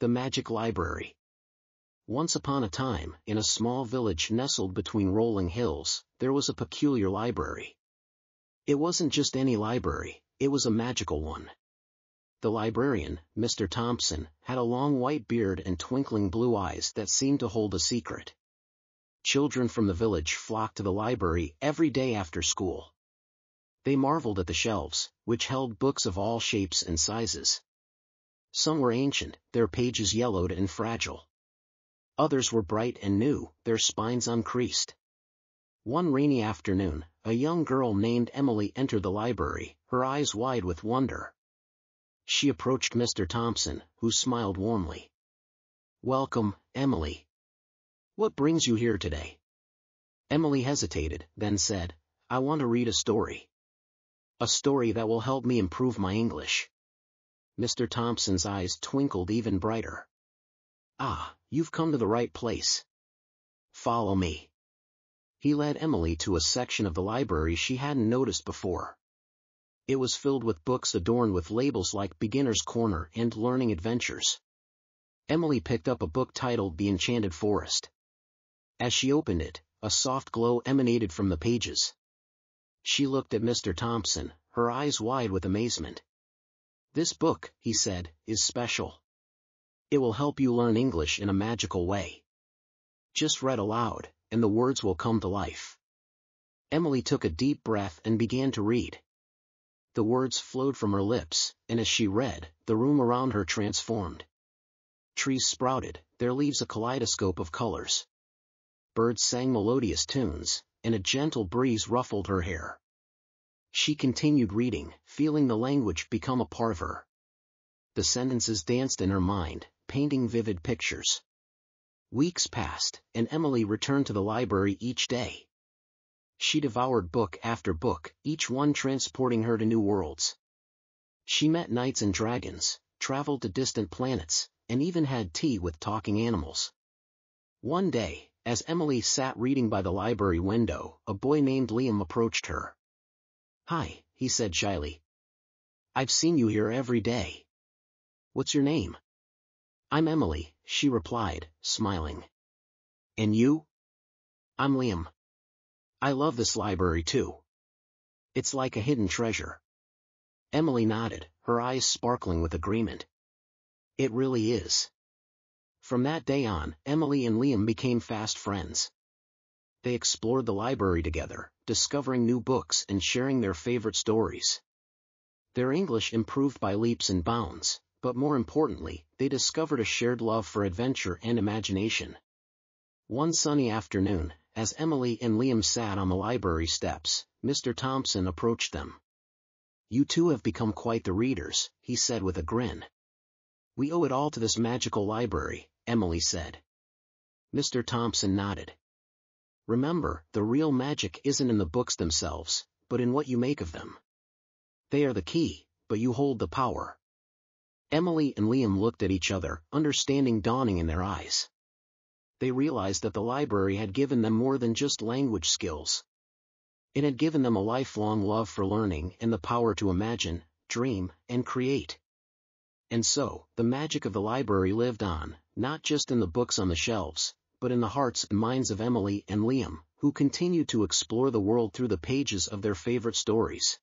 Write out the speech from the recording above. The Magic Library. Once upon a time, in a small village nestled between rolling hills, there was a peculiar library. It wasn't just any library, it was a magical one. The librarian, Mr. Thompson, had a long white beard and twinkling blue eyes that seemed to hold a secret. Children from the village flocked to the library every day after school. They marveled at the shelves, which held books of all shapes and sizes. Some were ancient, their pages yellowed and fragile. Others were bright and new, their spines uncreased. One rainy afternoon, a young girl named Emily entered the library, her eyes wide with wonder. She approached Mr. Thompson, who smiled warmly. "Welcome, Emily. What brings you here today?" Emily hesitated, then said, "I want to read a story. A story that will help me improve my English." Mr. Thompson's eyes twinkled even brighter. "Ah, you've come to the right place. Follow me." He led Emily to a section of the library she hadn't noticed before. It was filled with books adorned with labels like Beginner's Corner and Learning Adventures. Emily picked up a book titled The Enchanted Forest. As she opened it, a soft glow emanated from the pages. She looked at Mr. Thompson, her eyes wide with amazement. "This book," he said, "is special. It will help you learn English in a magical way. Just read aloud, and the words will come to life." Emily took a deep breath and began to read. The words flowed from her lips, and as she read, the room around her transformed. Trees sprouted, their leaves a kaleidoscope of colors. Birds sang melodious tunes, and a gentle breeze ruffled her hair. She continued reading, feeling the language become a part of her. The sentences danced in her mind, painting vivid pictures. Weeks passed, and Emily returned to the library each day. She devoured book after book, each one transporting her to new worlds. She met knights and dragons, traveled to distant planets, and even had tea with talking animals. One day, as Emily sat reading by the library window, a boy named Liam approached her. "Hi," he said shyly. "I've seen you here every day. What's your name?" "I'm Emily," she replied, smiling. "And you?" "I'm Liam. I love this library too. It's like a hidden treasure." Emily nodded, her eyes sparkling with agreement. "It really is." From that day on, Emily and Liam became fast friends. They explored the library together, discovering new books and sharing their favorite stories. Their English improved by leaps and bounds. But more importantly, they discovered a shared love for adventure and imagination. One sunny afternoon, as Emily and Liam sat on the library steps, Mr. Thompson approached them. "You two have become quite the readers," he said with a grin. "We owe it all to this magical library," Emily said. Mr. Thompson nodded. "Remember, the real magic isn't in the books themselves, but in what you make of them. They are the key, but you hold the power." Emily and Liam looked at each other, understanding dawning in their eyes. They realized that the library had given them more than just language skills. It had given them a lifelong love for learning and the power to imagine, dream, and create. And so, the magic of the library lived on, not just in the books on the shelves, but in the hearts and minds of Emily and Liam, who continued to explore the world through the pages of their favorite stories.